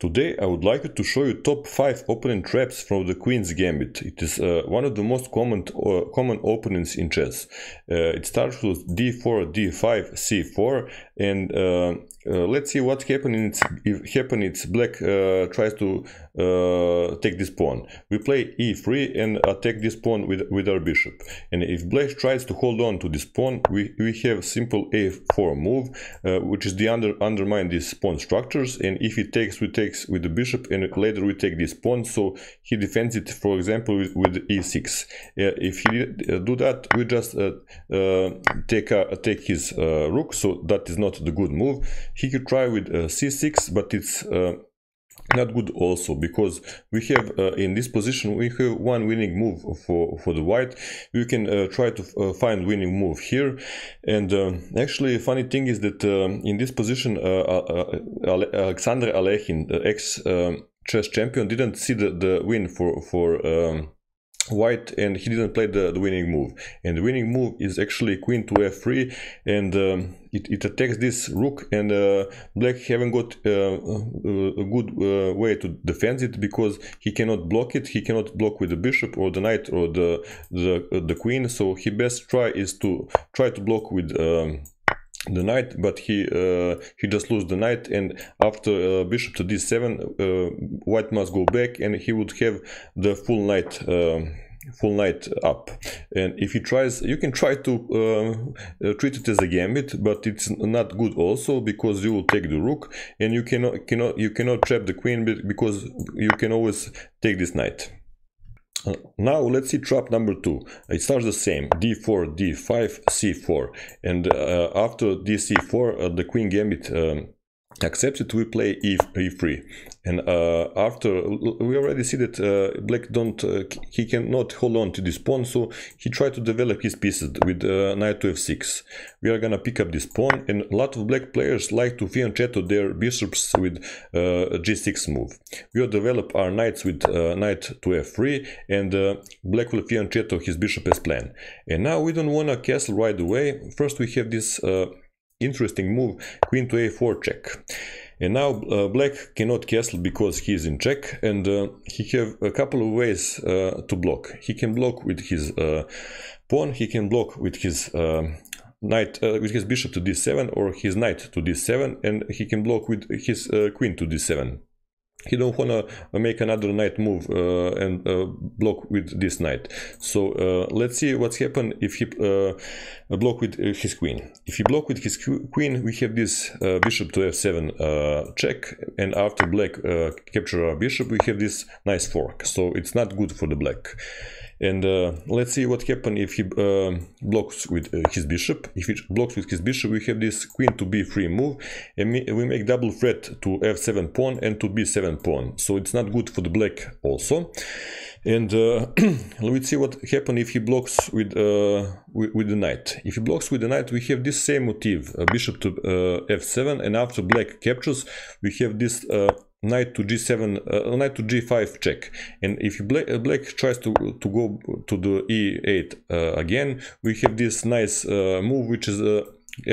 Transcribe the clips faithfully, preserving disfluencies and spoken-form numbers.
Today I would like to show you top five opponent traps from the Queen's Gambit. It is uh, one of the most common uh, common openings in chess. Uh, it starts with d four, d five, c four, and uh, uh, let's see what happens if happen it's black uh, tries to uh, take this pawn. We play e three and attack this pawn with, with our bishop. And if black tries to hold on to this pawn, we, we have simple a four move, uh, which is the under, undermine these pawn structures, and if he takes, we take with the bishop, and later we take this pawn, so he defends it, for example, with, with e six. Uh, if he uh, do that, we just uh, uh, take uh, take his uh, rook, so that is not the good move. He could try with uh, c six, but it's uh, not good also, because we have uh, in this position we have one winning move for for the white. You can uh, try to uh, find winning move here, and uh, actually funny thing is that um, in this position uh, uh, Ale Alexander Alekhine, uh, ex um, chess champion, didn't see the, the win for for um, white, and he didn't play the, the winning move, and the winning move is actually queen to f three, and um, it, it attacks this rook, and uh, black haven't got uh, a good uh, way to defend it, because he cannot block it, he cannot block with the bishop or the knight or the the, uh, the queen, so he best try is to try to block with um, the knight, but he uh, he just lose the knight, and after uh, bishop to d seven, uh, white must go back, and he would have the full knight uh, full knight up. And if he tries, you can try to uh, uh, treat it as a gambit, but it's not good also, because you will take the rook, and you cannot cannot you cannot trap the queen, because you can always take this knight. Uh, now let's see trap number two. It starts the same: d four, d five, c four, and uh, after d c four, uh, the Queen Gambit um, accepts it. We play e three, and uh, after we already see that uh, black don't uh, he cannot hold on to this pawn, so he tried to develop his pieces with uh, knight to f six. We are gonna pick up this pawn, and a lot of black players like to fianchetto their bishops with uh, g six move. We will develop our knights with uh, knight to f three, and uh, black will fianchetto his bishop as planned. And now we don't wanna castle right away. First we have this uh, interesting move, queen to a four check. And now uh, black cannot castle because he is in check, and uh, he have a couple of ways uh, to block. He can block with his uh, pawn, he can block with his uh, knight, uh, with his bishop to d seven, or his knight to d seven, and he can block with his uh, queen to d seven. He don't wanna make another knight move uh, and uh, block with this knight. So uh, let's see what's happened if he uh, block with his queen. If he block with his queen, we have this uh, bishop to f seven uh, check, and after black uh, capture our bishop, we have this nice fork. So it's not good for the black. And uh, let's see what happens if he uh, blocks with uh, his bishop. If he blocks with his bishop, we have this queen to b three move, and we make double threat to f seven pawn and to b seven pawn. So it's not good for the black also. And uh, let's see what happens if he blocks with, uh, with with the knight. If he blocks with the knight, we have this same motive, uh, bishop to uh, f seven, and after black captures, we have this Uh, knight to g seven, uh, knight to g five check, and if black, uh, black tries to to go to the e eight uh, again, we have this nice uh, move, which is uh,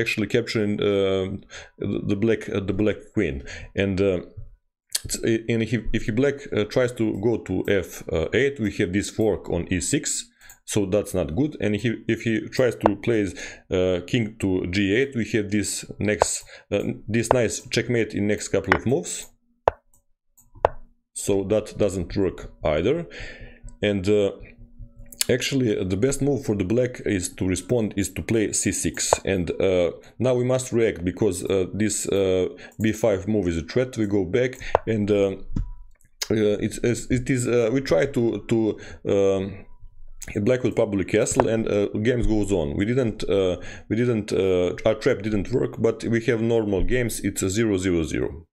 actually capturing uh, the black uh, the black queen, and uh, and if, if black uh, tries to go to f eight, we have this fork on e six. So that's not good, and he, if he tries to play uh, king to g eight, we have this next uh, this nice checkmate in next couple of moves. So that doesn't work either, and uh, actually the best move for the black is to respond is to play c six, and uh, now we must react, because uh, this uh, b five move is a threat. We go back, and uh, uh, it's, it is uh, we try to to um, black will probably castle, and uh, games goes on. We didn't, uh, we didn't uh, our trap didn't work, but we have normal games. It's a zero zero zero.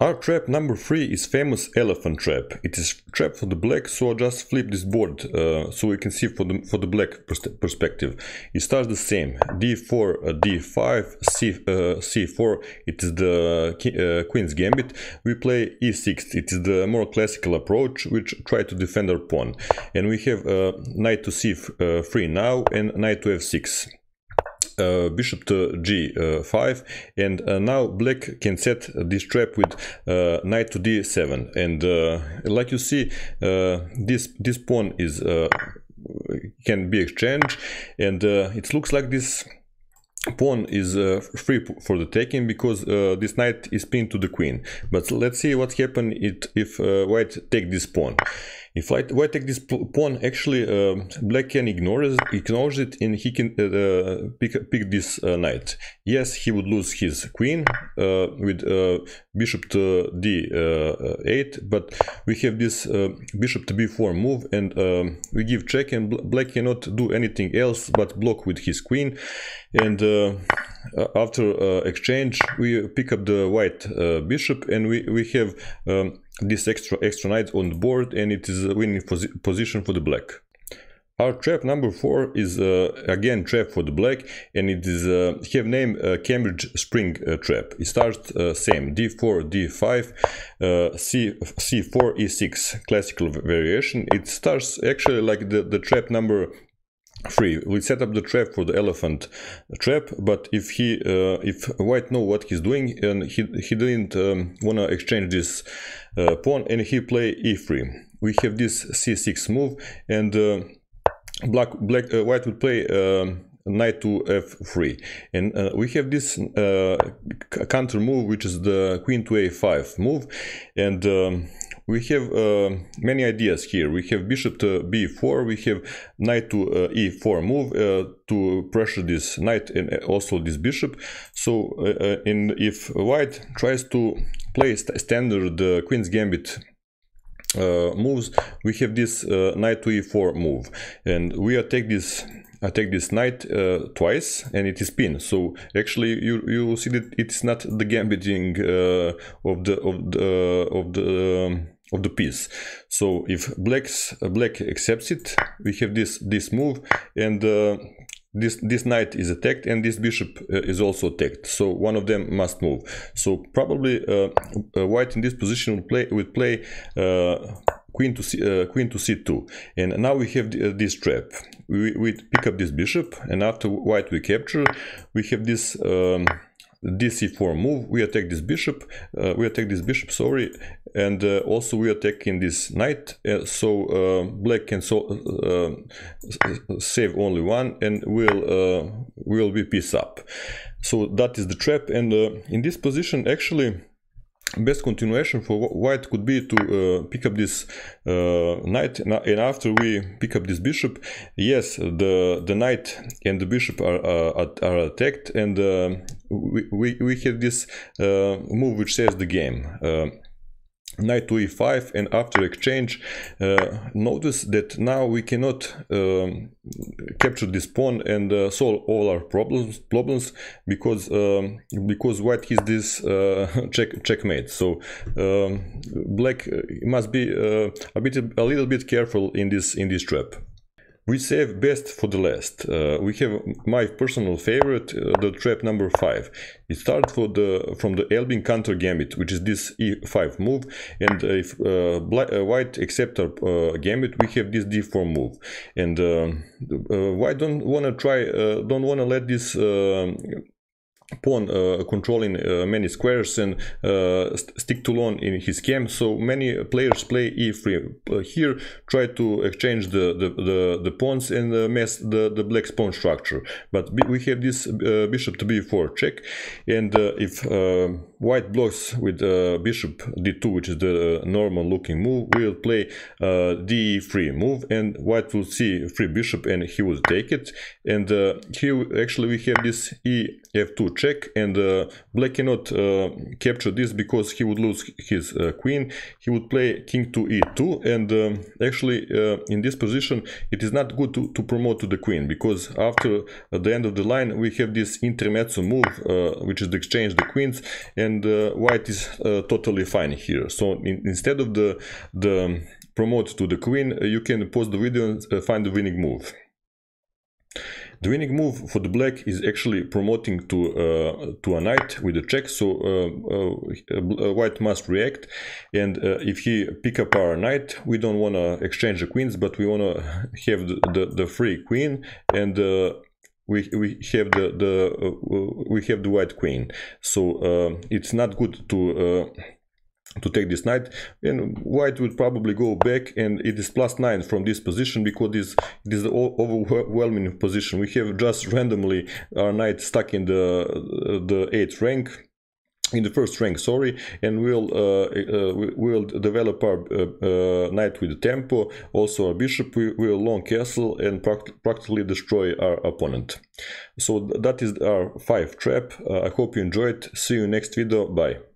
Our trap number three is famous elephant trap. It is trap for the black, so I just flip this board uh, so we can see for the for the black pers perspective. It starts the same: d four, uh, d five, c uh, c four. It is the uh, Queen's Gambit. We play e six. It is the more classical approach, which try to defend our pawn, and we have uh, knight to c three now, and knight to f six. uh, bishop to g five, and uh, now black can set this trap with uh, knight to d seven, and uh, like you see, uh, this this pawn is uh, can be exchanged, and uh, it looks like this pawn is uh, free for the taking, because uh, this knight is pinned to the queen. But let's see what happens if uh, white take this pawn. If white take this pawn, actually uh, black can ignore it, ignores it, and he can uh, pick, pick this uh, knight. Yes, he would lose his queen uh, with uh, bishop to d eight, uh, but we have this uh, bishop to b four move, and um, we give check, and black cannot do anything else but block with his queen. And uh, after uh, exchange, we pick up the white uh, bishop, and we, we have um, this extra extra knight on the board, and it is a winning posi position for the black. Our trap number four is uh, again trap for the black, and it is uh, have name uh, Cambridge Spring uh, trap. It starts uh, same d four, d five, uh, c c4, e six, classical variation. It starts actually like the the trap number three. We set up the trap for the elephant trap, but if he uh, if white know what he's doing, and he he didn't um, wanna exchange this uh, pawn, and he play e three. We have this c six move, and uh, black black uh, white would play uh, knight to f three, and uh, we have this uh, counter move, which is the queen to a five move, and um, we have uh, many ideas here. We have bishop to b four, we have knight to uh, e four move uh, to pressure this knight and also this bishop. So, uh, and if white tries to play st standard uh, Queen's Gambit uh, moves, we have this uh, knight to e four move, and we attack this. I take this knight uh, twice, and it is pinned. So actually, you you see that it's not the gambiting uh, of the of the of the um, of the piece. So if black's uh, black accepts it, we have this this move, and uh, this this knight is attacked, and this bishop uh, is also attacked. So one of them must move. So probably uh, white in this position would play would play uh, queen to c uh, queen to c two, and now we have the, uh, this trap. We, we pick up this bishop, and after white we capture, we have this um, d c four move. We attack this bishop, uh, we attack this bishop, sorry, and uh, also we attack in this knight. Uh, so uh, black can so uh, save only one, and will uh, will be piece up. So that is the trap, and uh, in this position actually. Best continuation for white could be to uh, pick up this uh, knight, and after we pick up this bishop, yes, the the knight and the bishop are are, are attacked, and uh, we, we we have this uh, move which saves the game. Uh, knight to e five, and after exchange, uh, notice that now we cannot um, capture this pawn and uh, solve all our problems problems because um, because white is this uh, check checkmate. So um, black must be uh, a bit a little bit careful in this in this trap. We save best for the last. Uh, we have my personal favorite, uh, the trap number five. It starts for the, from the Albin counter gambit, which is this e five move. And if uh, black, uh, white accepts our uh, gambit, we have this d four move. And uh, uh, white don't wanna try, uh, don't wanna let this uh, pawn uh, controlling uh, many squares and uh, st stick too long in his game. So many players play e three uh, here, try to exchange the the, the, the pawns and uh, mess the, the black's pawn structure. But we have this uh, bishop to b four check, and uh, if uh, white blocks with uh, bishop d two, which is the normal looking move, we'll play uh, d three move, and white will see free bishop and he will take it. And uh, here actually we have this e f two check, and uh, black cannot uh, capture this because he would lose his uh, queen. He would play king to e two, and um, actually uh, in this position it is not good to, to promote to the queen, because after at the end of the line we have this intermezzo move, uh, which is the exchange the queens, and uh, white is uh, totally fine here. So in, instead of the, the promote to the queen, you can pause the video and uh, find the winning move. The winning move for the black is actually promoting to uh, to a knight with a check, so uh, uh, white must react, and uh, if he pick up our knight, we don't want to exchange the queens, but we want to have the, the, the free queen, and uh, we we have the the uh, we have the white queen, so uh, it's not good to uh, to take this knight, and white would probably go back, and it is plus nine from this position because this it is the overwhelming position. We have just randomly our knight stuck in the the eighth rank. In the first rank, sorry, and we'll uh, uh, we'll develop our uh, uh, knight with tempo, also our bishop, we will long castle and pract practically destroy our opponent. So th that is our five trap. Uh, I hope you enjoyed. See you next video. Bye.